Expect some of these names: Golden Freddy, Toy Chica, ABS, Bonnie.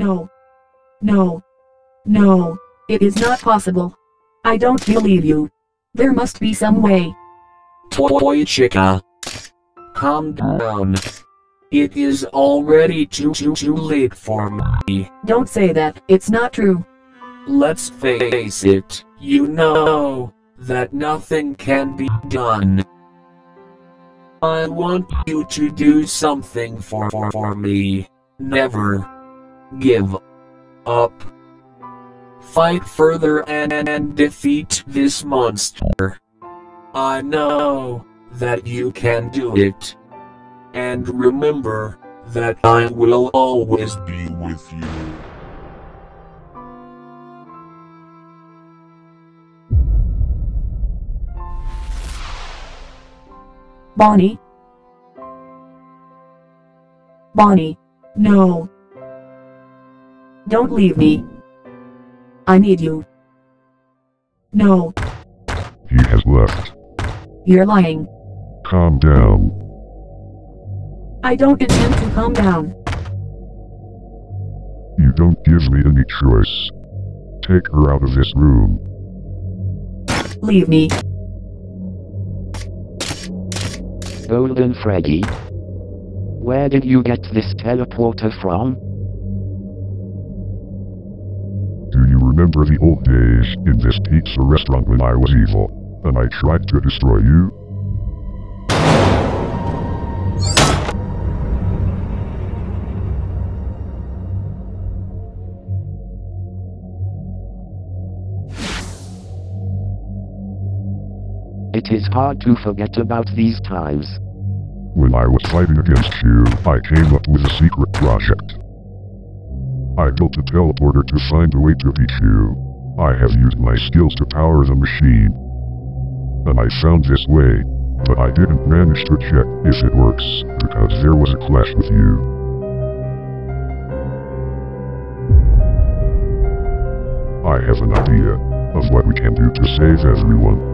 No, it is not possible. I don't believe you. There must be some way. Toy Chica, calm down. It is already too late for me. Don't say that, it's not true. Let's face it, you know that nothing can be done. I want you to do something for me. Never give up. Fight further and defeat this monster. I know that you can do it. And remember that I will always be with you. Bonnie, no. Don't leave me. I need you. No. He has left. You're lying. Calm down. I don't intend to calm down. You don't give me any choice. Take her out of this room. Leave me. Golden Freddy, where did you get this teleporter from? Do you remember the old days in this pizza restaurant when I was evil, and I tried to destroy you? It is hard to forget about these times. When I was fighting against you, I came up with a secret project. I built a teleporter to find a way to beat you. I have used my skills to power the machine. And I found this way, but I didn't manage to check if it works, because there was a clash with you. I have an idea of what we can do to save everyone.